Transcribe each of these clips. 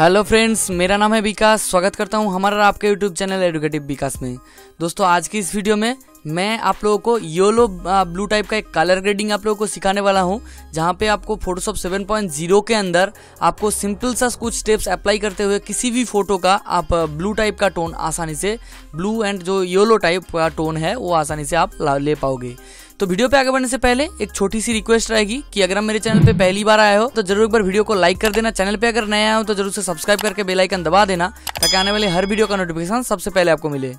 Hello friends, मेरा नाम है विकास। स्वागत करता हूं हमारा आपके यूट्यूब चैनल एडुकेटिव विकास में। दोस्तों, आज की इस वीडियो में मैं आप लोगों को येलो ब्लू टाइप का एक कलर ग्रेडिंग आप लोगों को सिखाने वाला हूं, जहां पे आपको फोटोशॉप 7.0 के अंदर आपको सिंपल सा कुछ स्टेप्स अप्लाई करते हुए किसी भी फोटो का आप ब्लू टाइप का टोन आसानी से, ब्लू एंड जो येलो टाइप का टोन है वो आसानी से आप ले पाओगे। तो वीडियो पे आगे बढ़ने से पहले एक छोटी सी रिक्वेस्ट रहेगी कि अगर आप मेरे चैनल पे पहली बार आए हो तो जरूर एक बार वीडियो को लाइक कर देना। चैनल पे अगर नए आए हो तो जरूर से सब्सक्राइब करके बेल आइकन दबा देना, ताकि आने वाले हर वीडियो का नोटिफिकेशन सबसे पहले आपको मिले।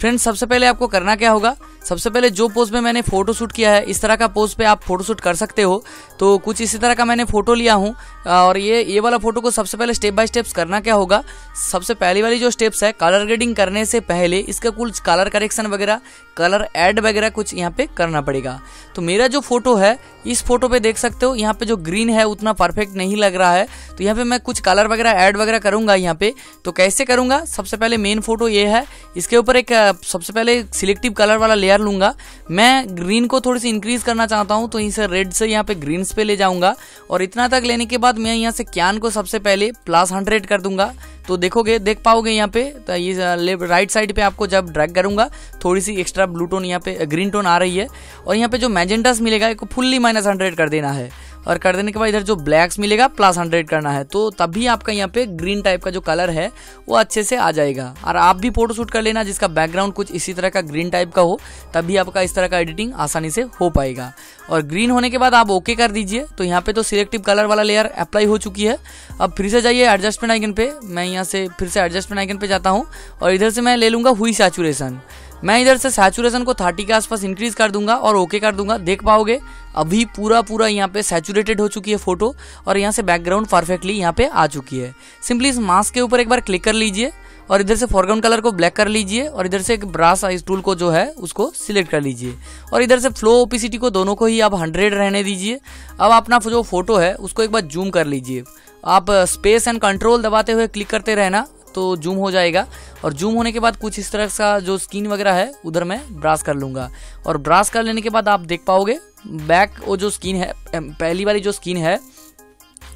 फ्रेंड्स, सबसे पहले आपको करना क्या होगा, सबसे पहले जो पोज में मैंने फोटो शूट किया है इस तरह का पोज पे आप फोटो शूट कर सकते हो। तो कुछ इसी तरह का मैंने फोटो लिया हूँ और ये वाला फोटो को सबसे पहले स्टेप बाय स्टेप्स करना क्या होगा। सबसे पहली वाली जो स्टेप्स है, कलर ग्रेडिंग करने से पहले इसका कुछ कलर करेक्शन वगैरह, कलर ऐड वगैरह कुछ यहाँ पे करना पड़ेगा। तो मेरा जो फोटो है, इस फोटो पे देख सकते हो यहाँ पे जो ग्रीन है उतना परफेक्ट नहीं लग रहा है, तो यहाँ पे मैं कुछ कलर वगैरह ऐड वगैरह करूँगा यहाँ पे। तो कैसे करूँगा, सबसे पहले मेन फोटो ये है, इसके ऊपर एक सबसे पहले सिलेक्टिव कलर वाला लेयर लूंगा। मैं ग्रीन को थोड़ी सी इंक्रीज करना चाहता हूं, तो इसे रेड से यहाँ पे ग्रीन पे ले जाऊंगा और इतना तक लेने के बाद मैं यहाँ से क्यान को सबसे पहले +100 कर दूंगा। तो देखोगे, देख पाओगे यहाँ पे, तो ये लेफ्ट राइट साइड पे आपको जब ड्रैग करूंगा थोड़ी सी एक्स्ट्रा ब्लू टोन यहाँ पे, ग्रीन टोन आ रही है। और यहाँ पे जो मैजेंटास मिलेगा इसको फुल्ली -100 कर देना है, और कर देने के बाद इधर जो ब्लैक्स मिलेगा +100 करना है। तो तभी आपका यहाँ पे ग्रीन टाइप का जो कलर है वो अच्छे से आ जाएगा। और आप भी फोटो शूट कर लेना जिसका बैकग्राउंड कुछ इसी तरह का ग्रीन टाइप का हो, तभी आपका इस तरह का एडिटिंग आसानी से हो पाएगा। और ग्रीन होने के बाद आप ओके कर दीजिए। तो यहाँ पे तो सिलेक्टिव कलर वाला लेयर अप्लाई हो चुकी है। अब फिर से जाइए एडजस्टमेंट आइकन पे, मैं यहाँ से फिर से एडजस्टमेंट आइकन पे जाता हूँ और इधर से मैं ले लूँगा हुई सैचुरेशन। मैं इधर से सैचुरेशन को 30 के आसपास इंक्रीज कर दूंगा और ओके कर दूंगा। देख पाओगे अभी पूरा यहाँ पे सैचुरेटेड हो चुकी है फोटो, और यहाँ से बैकग्राउंड परफेक्टली यहाँ पे आ चुकी है। सिंपली इस मास्क के ऊपर एक बार क्लिक कर लीजिए और इधर से फॉरग्राउंड कलर को ब्लैक कर लीजिए और इधर से एक ब्रश टूल को जो है उसको सिलेक्ट कर लीजिए और इधर से फ्लो ओपेसिटी को दोनों को ही आप 100 रहने दीजिए। अब अपना जो फोटो है उसको एक बार जूम कर लीजिए। आप स्पेस एंड कंट्रोल दबाते हुए क्लिक करते रहना तो जूम हो जाएगा। और जूम होने के बाद कुछ इस तरह का जो स्किन वगैरह है उधर मैं ब्रश कर लूँगा, और ब्रश कर लेने के बाद आप देख पाओगे बैक वो जो स्किन है, पहली वाली जो स्किन है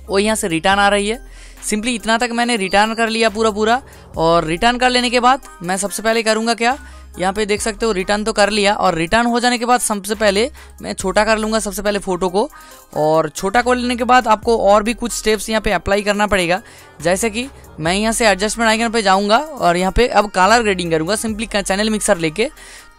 वो यहाँ से रिटर्न आ रही है। सिंपली इतना तक मैंने रिटर्न कर लिया पूरा। और रिटर्न कर लेने के बाद मैं सबसे पहले करूँगा क्या, यहाँ पे देख सकते हो रिटर्न तो कर लिया। और रिटर्न हो जाने के बाद सबसे पहले मैं छोटा कर लूँगा सबसे पहले फ़ोटो को, और छोटा कर लेने के बाद आपको और भी कुछ स्टेप्स यहाँ पे अप्लाई करना पड़ेगा। जैसे कि मैं यहाँ से एडजस्टमेंट आइकन पे जाऊँगा और यहाँ पे अब कलर ग्रेडिंग करूँगा सिंपली चैनल मिक्सर लेके।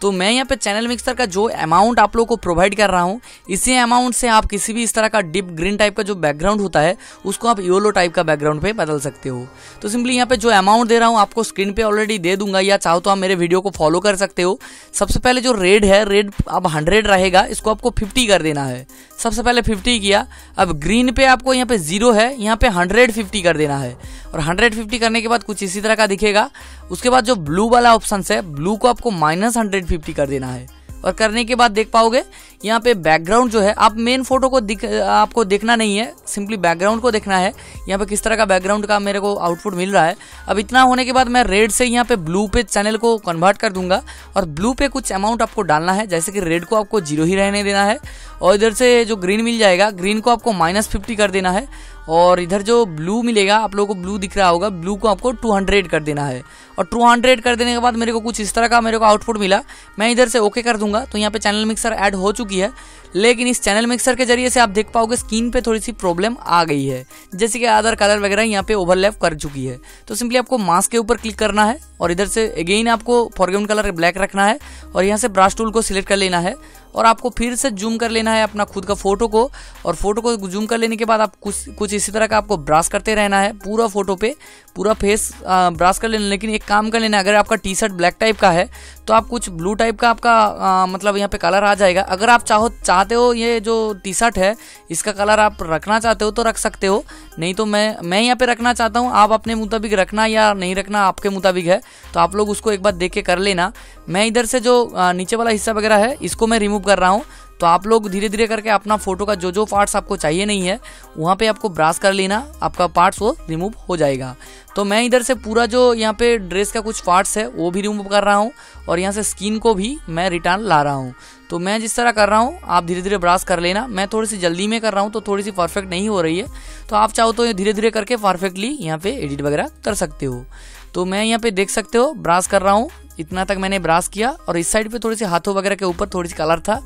तो मैं यहाँ पे चैनल मिक्सर का जो अमाउंट आप लोगों को प्रोवाइड कर रहा हूँ, इसी अमाउंट से आप किसी भी इस तरह का डीप ग्रीन टाइप का जो बैकग्राउंड होता है उसको आप येलो टाइप का बैकग्राउंड पे बदल सकते हो। तो सिंपली यहाँ पे जो अमाउंट दे रहा हूँ आपको स्क्रीन पे ऑलरेडी दे दूंगा, या चाहो तो आप मेरे वीडियो को फॉलो कर सकते हो। सबसे पहले जो रेड है, रेड अब 100 रहेगा, इसको आपको 50 कर देना है। सबसे पहले 50 किया। अब ग्रीन पे आपको यहाँ पे 0 है, यहाँ पे 150 कर देना है, और 150 करने के बाद कुछ इसी तरह का दिखेगा। उसके बाद जो ब्लू वाला ऑप्शन है, ब्लू को आपको -150 कर देना है, और करने के बाद देख पाओगे यहाँ पे बैकग्राउंड जो है, आप मेन फोटो को आपको देखना नहीं है, सिंपली बैकग्राउंड को देखना है यहाँ पे किस तरह का बैकग्राउंड का मेरे को आउटपुट मिल रहा है। अब इतना होने के बाद मैं रेड से यहाँ पे ब्लू पे चैनल को कन्वर्ट कर दूंगा, और ब्लू पे कुछ अमाउंट आपको डालना है। जैसे कि रेड को आपको 0 ही रहने देना है, और इधर से जो ग्रीन मिल जाएगा ग्रीन को आपको -50 कर देना है, और इधर जो ब्लू मिलेगा आप लोगों को ब्लू दिख रहा होगा, ब्लू को आपको 200 कर देना है। और 200 कर देने के बाद मेरे को कुछ इस तरह का मेरे को आउटपुट मिला। मैं इधर से ओके कर दूंगा। तो यहाँ पे चैनल मिक्सर ऐड हो चुकी है, लेकिन इस चैनल मिक्सर के जरिए से आप देख पाओगे स्किन पे थोड़ी सी प्रॉब्लम आ गई है, जैसे कि अदर कलर वगैरह यहाँ पे ओवरलैप कर चुकी है। तो सिंपली आपको मास्क के ऊपर क्लिक करना है और इधर से अगेन आपको फॉरग्राउंड कलर ब्लैक रखना है, और यहाँ से ब्रश टूल को सिलेक्ट कर लेना है, और आपको फिर से जूम कर लेना है अपना खुद का फोटो को। और फोटो को जूम कर लेने के बाद आप कुछ इसी तरह का आपको ब्रश करते रहना है पूरा फोटो पे, पूरा फेस ब्रश कर लेना। लेकिन एक काम कर लेना, अगर आपका टी शर्ट ब्लैक टाइप का है तो आप कुछ ब्लू टाइप का आपका मतलब यहाँ पे कलर आ जाएगा। अगर आप चाहते हो ये जो टी शर्ट है इसका कलर आप रखना चाहते हो तो रख सकते हो, नहीं तो मैं यहाँ पे रखना चाहता हूँ। आप अपने मुताबिक रखना या नहीं रखना आपके मुताबिक है, तो आप लोग उसको एक बार देख के कर लेना। मैं इधर से जो नीचे वाला हिस्सा वगैरह है इसको मैं रिमूव कर रहा हूँ। तो आप लोग धीरे धीरे करके अपना फोटो का जो पार्ट्स आपको चाहिए नहीं है वहाँ पे आपको ब्रश कर लेना, आपका पार्ट्स वो रिमूव हो जाएगा। तो मैं इधर से पूरा जो यहाँ पे ड्रेस का कुछ पार्ट्स है वो भी रिमूव कर रहा हूँ, और यहाँ से स्किन को भी मैं रिटर्न ला रहा हूँ। तो मैं जिस तरह कर रहा हूँ आप धीरे धीरे ब्रश कर लेना। मैं थोड़ी सी जल्दी में कर रहा हूँ तो थोड़ी सी परफेक्ट नहीं हो रही है, तो आप चाहो तो धीरे धीरे करके परफेक्टली यहाँ पे एडिट वगैरह कर सकते हो। तो मैं यहाँ पे देख सकते हो ब्रश कर रहा हूँ, इतना तक मैंने ब्रश किया और इस साइड पे थोड़ी सी हाथों वगैरह के ऊपर थोड़ी सी कलर था,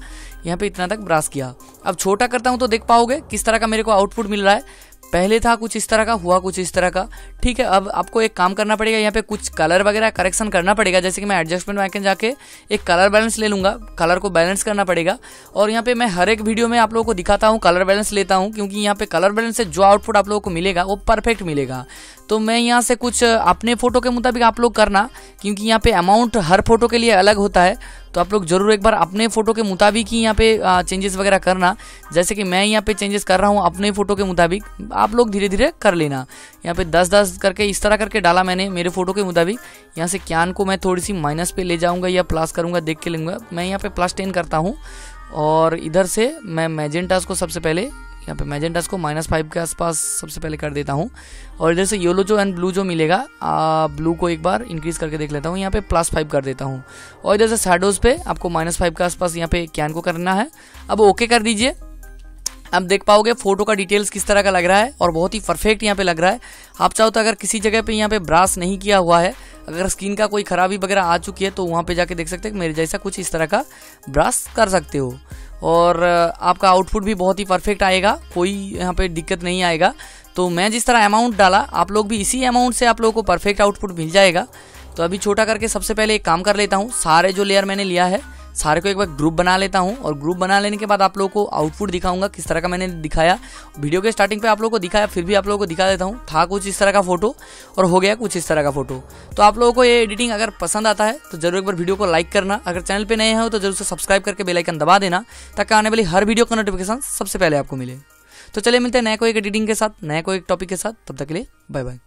यहाँ पे इतना तक ब्रश किया। अब छोटा करता हूँ तो देख पाओगे किस तरह का मेरे को आउटपुट मिल रहा है। पहले था कुछ इस तरह का, हुआ कुछ इस तरह का, ठीक है। अब आपको एक काम करना पड़ेगा, यहाँ पे कुछ कलर वगैरह करेक्शन करना पड़ेगा। जैसे कि मैं एडजस्टमेंट में जाके एक कलर बैलेंस ले लूँगा, कलर को बैलेंस करना पड़ेगा। और यहाँ पे मैं हर एक वीडियो में आप लोगों को दिखाता हूँ कलर बैलेंस लेता हूँ, क्योंकि यहाँ पे कलर बैलेंस से जो आउटपुट आप लोगों को मिलेगा वो परफेक्ट मिलेगा। तो मैं यहाँ से कुछ अपने फ़ोटो के मुताबिक आप लोग करना, क्योंकि यहाँ पे अमाउंट हर फोटो के लिए अलग होता है। तो आप लोग ज़रूर एक बार अपने फ़ोटो के मुताबिक ही यहाँ पे चेंजेस वगैरह करना। जैसे कि मैं यहाँ पे चेंजेस कर रहा हूँ अपने फ़ोटो के मुताबिक, आप लोग धीरे धीरे कर लेना। यहाँ पे 10-10 करके इस तरह करके डाला मैंने मेरे फ़ोटो के मुताबिक। यहाँ से क्यान को मैं थोड़ी सी माइनस पे ले जाऊँगा या प्लस करूँगा, देख के लूँगा। मैं यहाँ पर +10 करता हूँ और इधर से मैं मैजेंटास को सबसे पहले, यहाँ पे मैजेंटास को -5 के आसपास सबसे पहले कर देता हूँ। और इधर से येलो जो एंड ब्लू जो मिलेगा, ब्लू को एक बार इंक्रीज़ करके देख लेता हूँ, यहाँ पे +5 कर देता हूँ। और इधर से शैडोज़ पे आपको -5 के आसपास यहाँ पे कैन को करना है। अब ओके कर दीजिए। आप देख पाओगे फोटो का डिटेल्स किस तरह का लग रहा है और बहुत ही परफेक्ट यहाँ पे लग रहा है। आप चाहो तो अगर किसी जगह पे यहाँ पे ब्रश नहीं किया हुआ है, अगर स्किन का कोई खराबी वगैरह आ चुकी है, तो वहाँ पे जाके देख सकते हो मेरे जैसा कुछ इस तरह का ब्रश कर सकते हो और आपका आउटपुट भी बहुत ही परफेक्ट आएगा, कोई यहाँ पे दिक्कत नहीं आएगा। तो मैं जिस तरह अमाउंट डाला आप लोग भी इसी अमाउंट से आप लोगों को परफेक्ट आउटपुट मिल जाएगा। तो अभी छोटा करके सबसे पहले एक काम कर लेता हूँ, सारे जो लेयर मैंने लिया है सारे को एक बार ग्रुप बना लेता हूँ और ग्रुप बना लेने के बाद आप लोगों को आउटपुट दिखाऊंगा किस तरह का मैंने दिखाया। वीडियो के स्टार्टिंग पे आप लोगों को दिखाया, फिर भी आप लोगों को दिखा देता हूँ। था कुछ इस तरह का फोटो और हो गया कुछ इस तरह का फोटो। तो आप लोगों को ये एडिटिंग अगर पसंद आता है तो जरूर एक बार वीडियो को लाइक करना। अगर चैनल पर नए हो तो जरूर से सब्सक्राइब करके बेल आइकन दबा देना, ताकि आने वाली हर वीडियो का नोटिफिकेशन सबसे पहले आपको मिले। तो चलिए मिलते हैं नए कोई एडिटिंग के साथ, नए कोई टॉपिक के साथ। तब तक के लिए बाय बाय।